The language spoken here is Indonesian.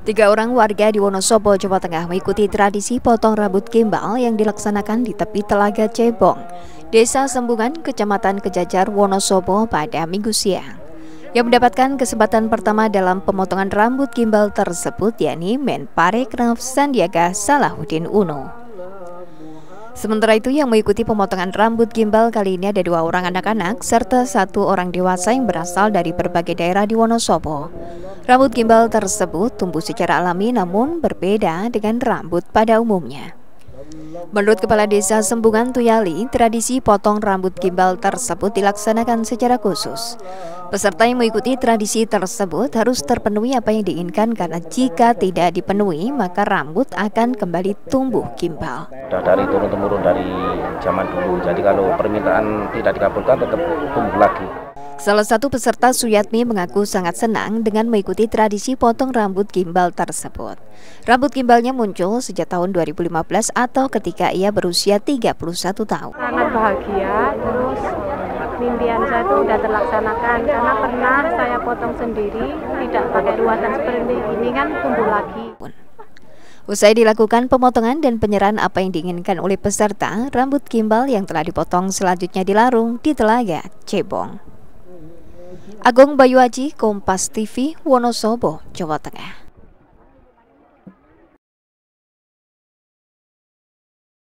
Tiga orang warga di Wonosobo, Jawa Tengah mengikuti tradisi potong rambut gimbal yang dilaksanakan di tepi Telaga Cebong, Desa Sembungan, Kecamatan Kejajar, Wonosobo pada Minggu siang. Yang mendapatkan kesempatan pertama dalam pemotongan rambut gimbal tersebut yakni Menparekraf Sandiaga Salahuddin Uno. Sementara itu yang mengikuti pemotongan rambut gimbal kali ini ada dua orang anak-anak serta satu orang dewasa yang berasal dari berbagai daerah di Wonosobo. Rambut gimbal tersebut tumbuh secara alami namun berbeda dengan rambut pada umumnya. Menurut Kepala Desa Sembungan Tuyali, tradisi potong rambut gimbal tersebut dilaksanakan secara khusus. Peserta yang mengikuti tradisi tersebut harus terpenuhi apa yang diinginkan karena jika tidak dipenuhi maka rambut akan kembali tumbuh gimbal. Sudah dari turun-temurun dari zaman dulu, jadi kalau permintaan tidak dikabulkan tetap tumbuh lagi. Salah satu peserta, Suyatmi, mengaku sangat senang dengan mengikuti tradisi potong rambut gimbal tersebut. Rambut gimbalnya muncul sejak tahun 2015 atau ketika ia berusia 31 tahun. Sangat bahagia, terus mimpian saya itu sudah terlaksanakan karena pernah saya potong sendiri, tidak pakai ruatan seperti ini kan tumbuh lagi. Usai dilakukan pemotongan dan penyerahan apa yang diinginkan oleh peserta, rambut gimbal yang telah dipotong selanjutnya dilarung di Telaga Cebong. Agung Bayu Aji, Kompas TV, Wonosobo, Jawa Tengah.